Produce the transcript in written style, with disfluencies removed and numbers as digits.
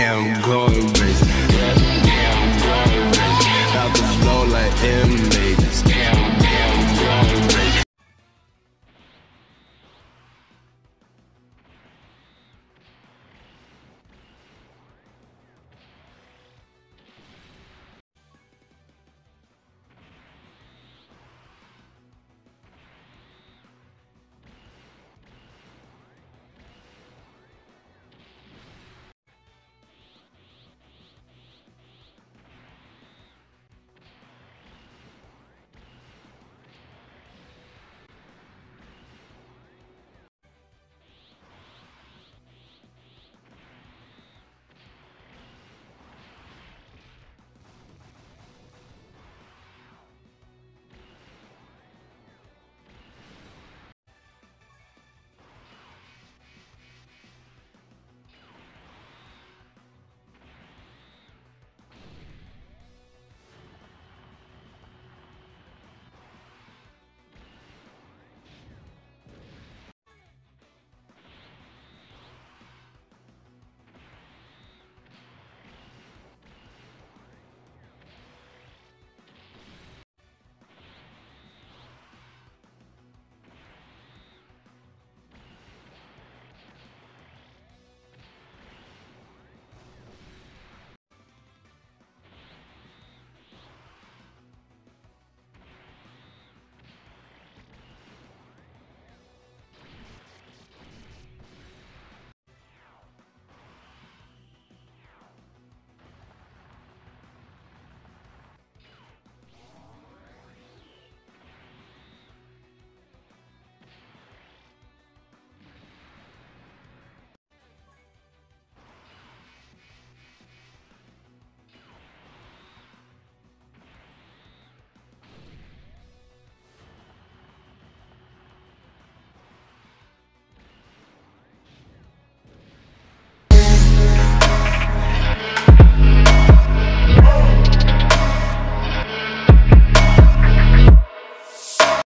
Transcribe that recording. am going